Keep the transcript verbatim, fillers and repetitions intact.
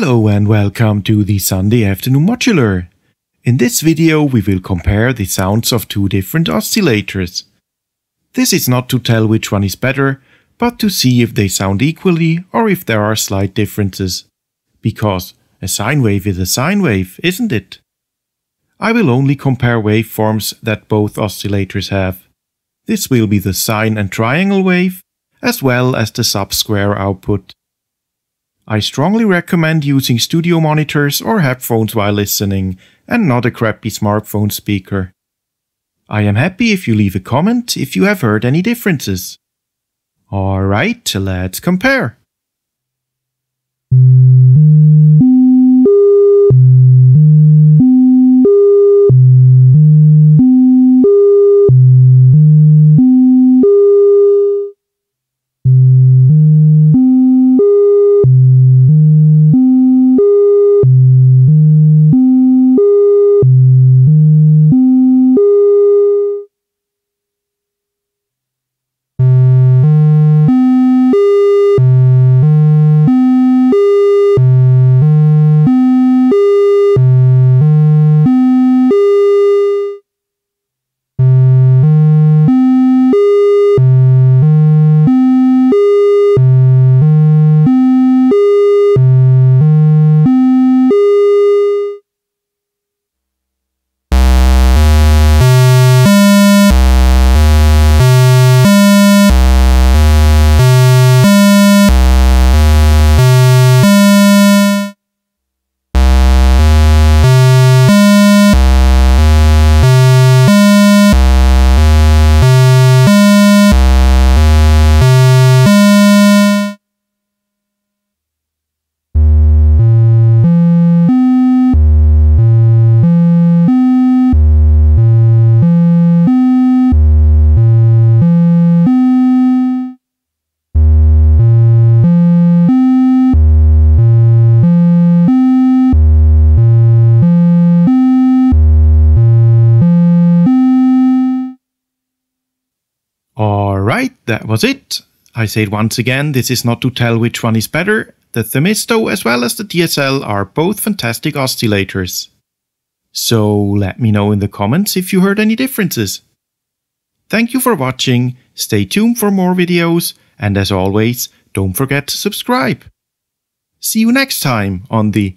Hello and welcome to the Sunday Afternoon Modular. In this video we will compare the sounds of two different oscillators. This is not to tell which one is better, but to see if they sound equally or if there are slight differences. Because a sine wave is a sine wave, isn't it? I will only compare waveforms that both oscillators have. This will be the sine and triangle wave, as well as the sub-square output. I strongly recommend using studio monitors or headphones while listening, and not a crappy smartphone speaker. I am happy if you leave a comment if you have heard any differences. Alright, let's compare. Alright, that was it. I say it once again, this is not to tell which one is better. The Themisto as well as the T S L are both fantastic oscillators. So let me know in the comments if you heard any differences. Thank you for watching, stay tuned for more videos, and as always, don't forget to subscribe. See you next time on the